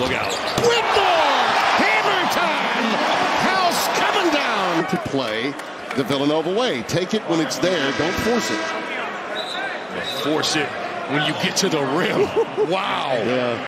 Look out. Whitmore! Hammer time! House coming down to play the Villanova way. Take it when it's there. Don't force it. Force it when you get to the rim. Wow. Yeah.